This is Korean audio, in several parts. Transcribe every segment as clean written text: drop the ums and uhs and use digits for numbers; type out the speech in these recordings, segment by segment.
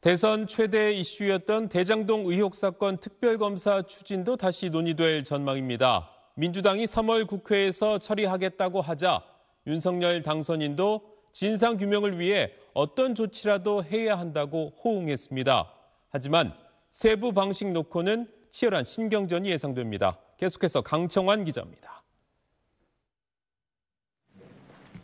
대선 최대 이슈였던 대장동 의혹 사건 특별검사 추진도 다시 논의될 전망입니다. 민주당이 3월 국회에서 처리하겠다고 하자 윤석열 당선인도 진상규명을 위해 어떤 조치라도 해야 한다고 호응했습니다. 하지만 세부 방식 놓고는 치열한 신경전이 예상됩니다. 계속해서 강청완 기자입니다.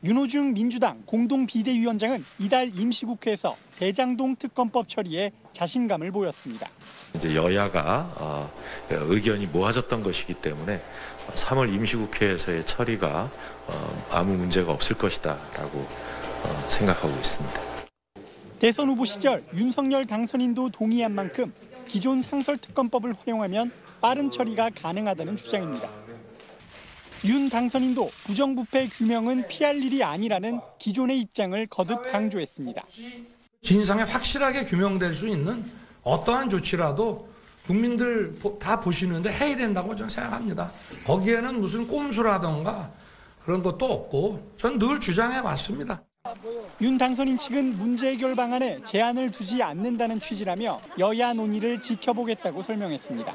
윤호중 민주당 공동비대위원장은 이달 임시국회에서 대장동 특검법 처리에 자신감을 보였습니다. 이제 여야가 의견이 모아졌던 것이기 때문에 3월 임시국회에서의 처리가 아무 문제가 없을 것이다라고 생각하고 있습니다. 대선 후보 시절 윤석열 당선인도 동의한 만큼 기존 상설특검법을 활용하면 빠른 처리가 가능하다는 주장입니다. 윤 당선인도 부정부패 규명은 피할 일이 아니라는 기존의 입장을 거듭 강조했습니다. 진상에 확실하게 규명될 수 있는 어떠한 조치라도 국민들 다 보시는데 해야 된다고 저는 생각합니다. 거기에는 무슨 꼼수라던가 그런 것도 없고 저는 늘 주장해 왔습니다. 윤 당선인 측은 문제 해결 방안에 제한을 두지 않는다는 취지라며 여야 논의를 지켜보겠다고 설명했습니다.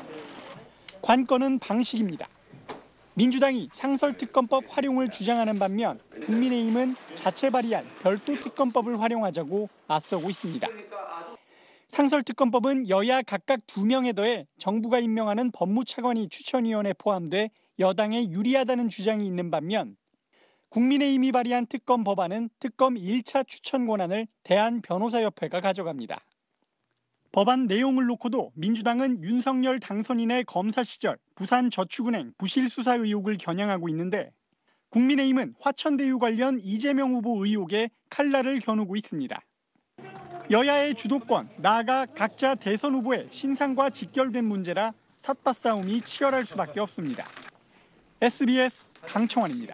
관건은 방식입니다. 민주당이 상설특검법 활용을 주장하는 반면 국민의힘은 자체 발의한 별도 특검법을 활용하자고 맞서고 있습니다. 상설특검법은 여야 각각 2명에 더해 정부가 임명하는 법무차관이 추천위원회에 포함돼 여당에 유리하다는 주장이 있는 반면 국민의힘이 발의한 특검 법안은 특검 1차 추천 권한을 대한변호사협회가 가져갑니다. 법안 내용을 놓고도 민주당은 윤석열 당선인의 검사 시절 부산저축은행 부실수사 의혹을 겨냥하고 있는데 국민의힘은 화천대유 관련 이재명 후보 의혹에 칼날을 겨누고 있습니다. 여야의 주도권, 나아가 각자 대선 후보의 신상과 직결된 문제라 삿바 싸움이 치열할 수밖에 없습니다. SBS 강청완입니다.